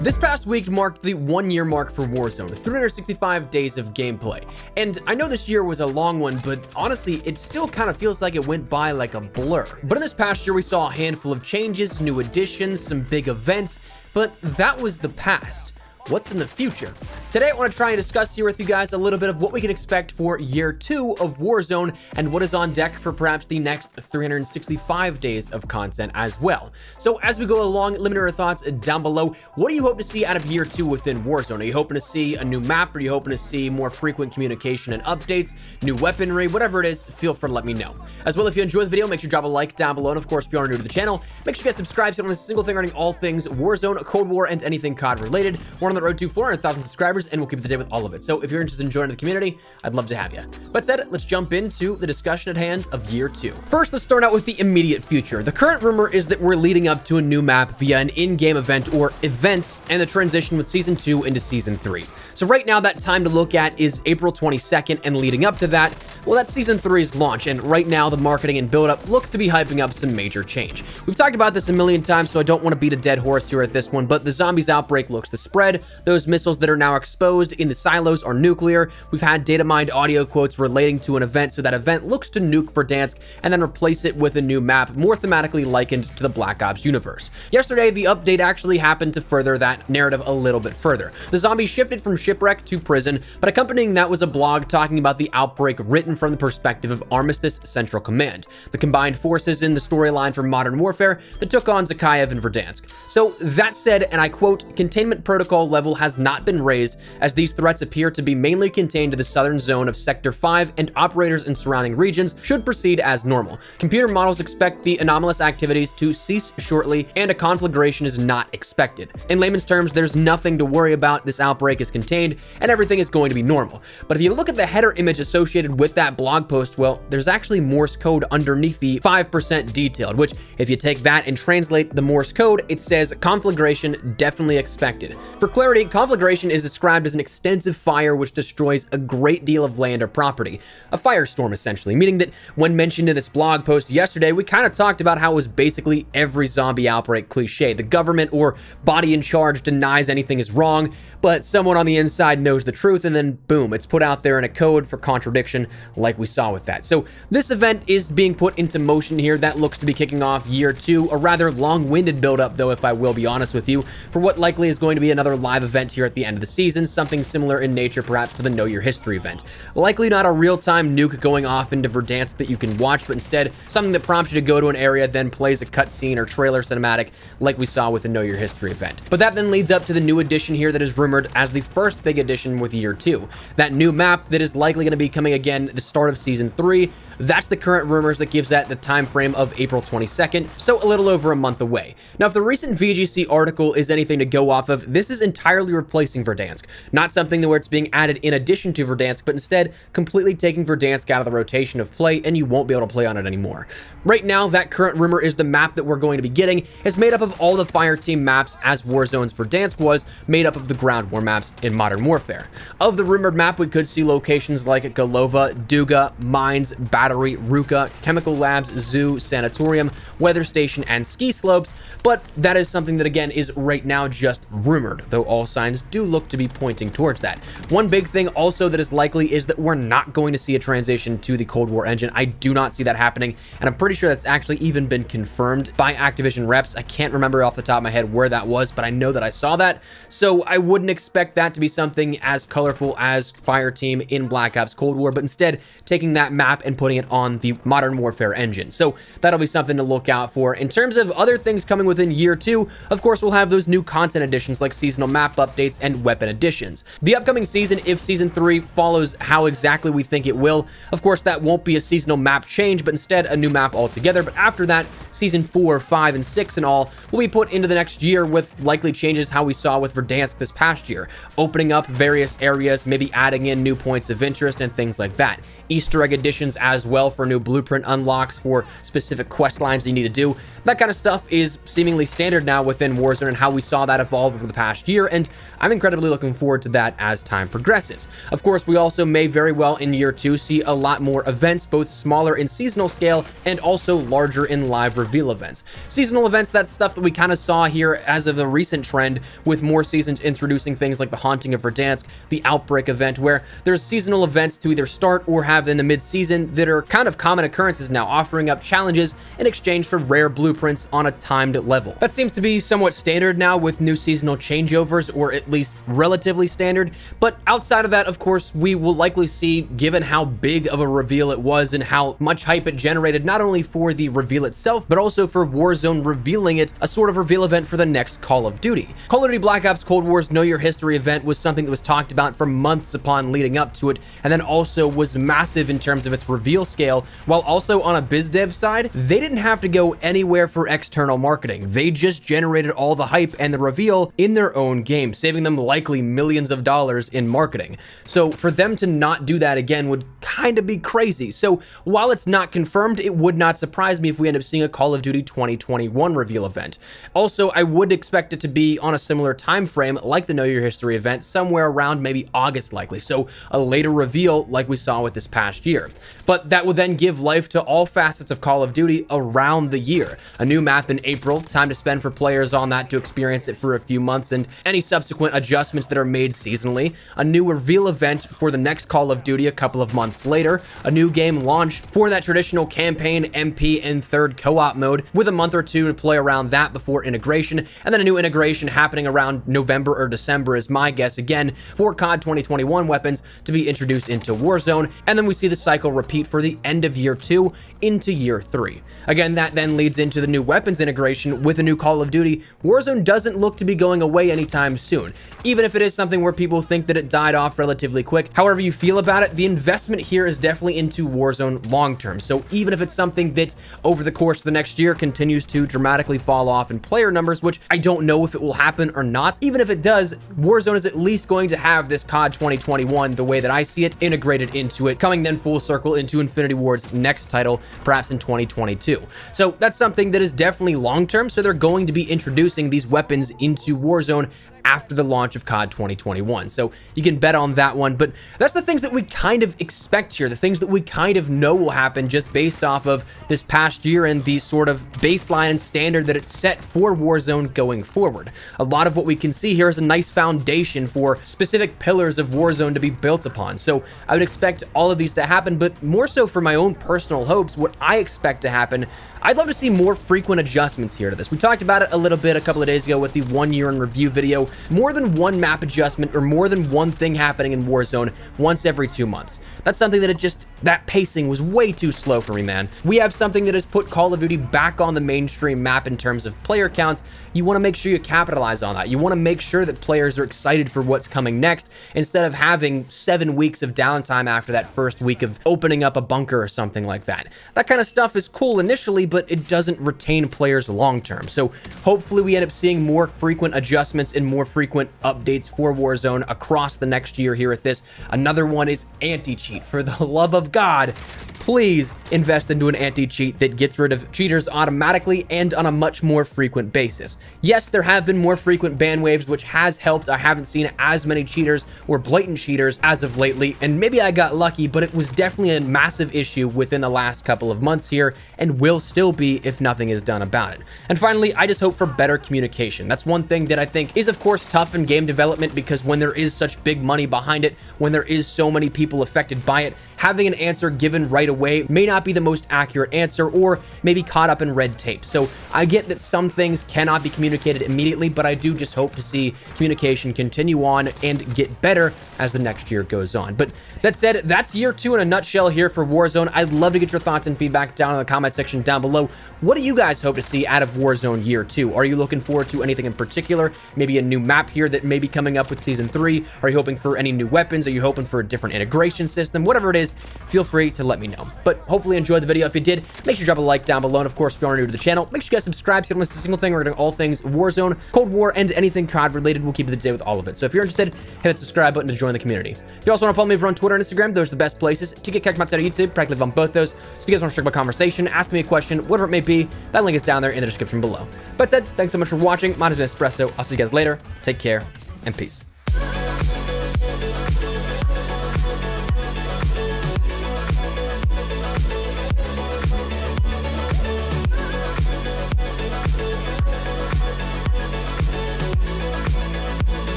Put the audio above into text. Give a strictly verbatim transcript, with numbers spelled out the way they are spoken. This past week marked the one-year mark for Warzone, three hundred sixty-five days of gameplay. And I know this year was a long one, but honestly, it still kind of feels like it went by like a blur. But in this past year, we saw a handful of changes, new additions, some big events, but that was the past. What's in the future? Today, I want to try and discuss here with you guys a little bit of what we can expect for year two of Warzone and what is on deck for perhaps the next three hundred sixty-five days of content as well. So as we go along, let me know your thoughts down below. What do you hope to see out of year two within Warzone? Are you hoping to see a new map? Are you hoping to see more frequent communication and updates, new weaponry, whatever it is, feel free to let me know. As well, if you enjoyed the video, make sure you drop a like down below. And of course, if you are new to the channel, make sure you guys subscribe so you don't miss a single thing regarding all things Warzone, Cold War, and anything C O D related. We're on the road to four hundred thousand subscribers, and we'll keep up to date with all of it. So if you're interested in joining the community, I'd love to have you. But said, let's jump into the discussion at hand of year two. First, let's start out with the immediate future. The current rumor is that we're leading up to a new map via an in-game event or events, and the transition with season two into season three. So right now, that time to look at is April twenty-second, and leading up to that, well, that's season three's launch, and right now, the marketing and build-up looks to be hyping up some major change. We've talked about this a million times, so I don't want to beat a dead horse here at this one, but the zombies outbreak looks to spread. Those missiles that are now exposed in the silos are nuclear. We've had data mined audio quotes relating to an event, so that event looks to nuke Verdansk and then replace it with a new map more thematically likened to the Black Ops universe. Yesterday, the update actually happened to further that narrative a little bit further. The zombies shifted from shipwreck to prison, but accompanying that was a blog talking about the outbreak written from the perspective of Armistice Central Command, the combined forces in the storyline for modern warfare that took on Zakhaev and Verdansk. So that said, and I quote, "Containment protocol level has not been raised as these threats appear to be mainly contained to the southern zone of Sector five and operators in surrounding regions should proceed as normal. Computer models expect the anomalous activities to cease shortly and a conflagration is not expected. In layman's terms, there's nothing to worry about. This outbreak is contained and everything is going to be normal." But if you look at the header image associated with that blog post, well, there's actually Morse code underneath the five percent detailed, which if you take that and translate the Morse code, it says conflagration definitely expected. For clarity, conflagration is described as an extensive fire which destroys a great deal of land or property. A firestorm, essentially, meaning that when mentioned in this blog post yesterday, we kind of talked about how it was basically every zombie outbreak cliche. The government or body in charge denies anything is wrong, but someone on the inside knows the truth, and then boom, it's put out there in a code for contradiction like we saw with that. So this event is being put into motion here. That looks to be kicking off year two, a rather long-winded build-up, though, if I will be honest with you, for what likely is going to be another live event here at the end of the season, something similar in nature perhaps to the Know Your History event. Likely not a real-time nuke going off into Verdansk that you can watch, but instead something that prompts you to go to an area, then plays a cutscene or trailer cinematic like we saw with the Know Your History event. But that then leads up to the new addition here that is rumored as the first First big addition with year two, that new map that is likely going to be coming again the start of season three. That's the current rumors that gives that the time frame of April twenty-second, so a little over a month away. Now, if the recent V G C article is anything to go off of, this is entirely replacing Verdansk, not something where it's being added in addition to Verdansk, but instead completely taking Verdansk out of the rotation of play, and you won't be able to play on it anymore. Right now, that current rumor is the map that we're going to be getting is made up of all the Fireteam maps as Warzone's Verdansk was made up of the ground war maps in Modern Warfare. Of the rumored map, we could see locations like Galova, Duga, Mines, Battery, Ruka, Chemical Labs, Zoo, Sanatorium, Weather Station, and Ski Slopes, but that is something that, again, is right now just rumored, though all signs do look to be pointing towards that. One big thing also that is likely is that we're not going to see a transition to the Cold War engine. I do not see that happening, and I'm pretty sure that's actually even been confirmed by Activision reps. I can't remember off the top of my head where that was, but I know that I saw that, so I wouldn't expect that to be something as colorful as Fireteam in Black Ops Cold War, but instead taking that map and putting it on the Modern Warfare engine. So that'll be something to look out for. In terms of other things coming within year two, of course, we'll have those new content additions like seasonal map updates and weapon additions. The upcoming season, if season three follows how exactly we think it will, of course, that won't be a seasonal map change, but instead a new map altogether. But after that, season four, five, and six and all will be put into the next year with likely changes how we saw with Verdansk this past year. Open opening up various areas, maybe adding in new points of interest and things like that. Easter egg additions as well for new blueprint unlocks for specific quest lines you need to do. That kind of stuff is seemingly standard now within Warzone and how we saw that evolve over the past year, and I'm incredibly looking forward to that as time progresses. Of course, we also may very well in year two see a lot more events, both smaller in seasonal scale and also larger in live reveal events. Seasonal events, that's stuff that we kind of saw here as of a recent trend with more seasons introducing things like the Haunting of Verdansk, the Outbreak event, where there's seasonal events to either start or have in the mid-season that are kind of common occurrences now, offering up challenges in exchange for rare blueprints on a timed level. That seems to be somewhat standard now with new seasonal changeovers, or at least relatively standard, but outside of that, of course, we will likely see, given how big of a reveal it was and how much hype it generated, not only for the reveal itself, but also for Warzone revealing it, a sort of reveal event for the next Call of Duty. Call of Duty Black Ops Cold War's Know Your History event was something that was talked about for months upon leading up to it, and then also was massive in terms of its reveal scale, while also on a biz dev side, they didn't have to go anywhere for external marketing. They just generated all the hype and the reveal in their own game, saving them likely millions of dollars in marketing. So for them to not do that again would kind of be crazy. So while it's not confirmed, it would not surprise me if we end up seeing a Call of Duty twenty twenty-one reveal event. Also, I would expect it to be on a similar time frame like the Know Your History event, somewhere around maybe August likely. So a later reveal like we saw with this past Past year. But that will then give life to all facets of Call of Duty around the year. A new map in April, time to spend for players on that to experience it for a few months, and any subsequent adjustments that are made seasonally. A new reveal event for the next Call of Duty a couple of months later. A new game launch for that traditional campaign, M P, and third co-op mode with a month or two to play around that before integration, and then a new integration happening around November or December is my guess again for C O D twenty twenty-one weapons to be introduced into Warzone, and then we see the cycle repeat for the end of year two into year three. Again, that then leads into the new weapons integration with a new Call of Duty. Warzone doesn't look to be going away anytime soon, even if it is something where people think that it died off relatively quick. However you feel about it, the investment here is definitely into Warzone long term. So even if it's something that over the course of the next year continues to dramatically fall off in player numbers, which I don't know if it will happen or not, even if it does, Warzone is at least going to have this C O D twenty twenty-one, the way that I see it, integrated into it, coming then full circle into Infinity Ward's next title, perhaps in twenty twenty-two. So that's something that is definitely long-term, so they're going to be introducing these weapons into Warzone after the launch of C O D twenty twenty-one. So you can bet on that one, but that's the things that we kind of expect here, the things that we kind of know will happen just based off of this past year and the sort of baseline and standard that it's set for Warzone going forward. A lot of what we can see here is a nice foundation for specific pillars of Warzone to be built upon. So I would expect all of these to happen, but more so for my own personal hopes, what I expect to happen, I'd love to see more frequent adjustments here to this. We talked about it a little bit a couple of days ago with the one year in review video. More than one map adjustment or more than one thing happening in Warzone once every two months. That's something that it just, that pacing was way too slow for me, man. We have something that has put Call of Duty back on the mainstream map in terms of player counts. You want to make sure you capitalize on that. You want to make sure that players are excited for what's coming next instead of having seven weeks of downtime after that first week of opening up a bunker or something like that. That kind of stuff is cool initially, but it doesn't retain players long term. So hopefully we end up seeing more frequent adjustments and more frequent updates for Warzone across the next year here at this. Another one is anti-cheat. For the love of God, please invest into an anti-cheat that gets rid of cheaters automatically and on a much more frequent basis. Yes, there have been more frequent ban waves, which has helped. I haven't seen as many cheaters or blatant cheaters as of lately, and maybe I got lucky, but it was definitely a massive issue within the last couple of months here and will still be if nothing is done about it. And finally, I just hope for better communication. That's one thing that I think is, of course, tough in game development, because when there is such big money behind it, when there is so many people affected by it, having an answer given right away may not be the most accurate answer, or maybe caught up in red tape. So I get that some things cannot be communicated immediately, but I do just hope to see communication continue on and get better as the next year goes on. But that said, that's year two in a nutshell here for Warzone. I'd love to get your thoughts and feedback down in the comment section down below. below. What do you guys hope to see out of Warzone Year two? Are you looking forward to anything in particular? Maybe a new map here that may be coming up with Season three? Are you hoping for any new weapons? Are you hoping for a different integration system? Whatever it is, feel free to let me know. But hopefully you enjoyed the video. If you did, make sure you drop a like down below. And of course, if you are new to the channel, make sure you guys subscribe so you don't miss a single thing. We're doing all things Warzone, Cold War, and anything C O D related. We'll keep you up to date with all of it. So if you're interested, hit that subscribe button to join the community. If you also want to follow me over on Twitter and Instagram, those are the best places to get connected outside of YouTube. Practically live on both those. So if you guys want to strike my conversation, ask me a question, whatever it may be, that link is down there in the description below. But that said, thanks so much for watching. Mine has been Espresso. I'll see you guys later. Take care and peace.